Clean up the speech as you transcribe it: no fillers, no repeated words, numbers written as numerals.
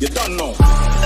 You don't know.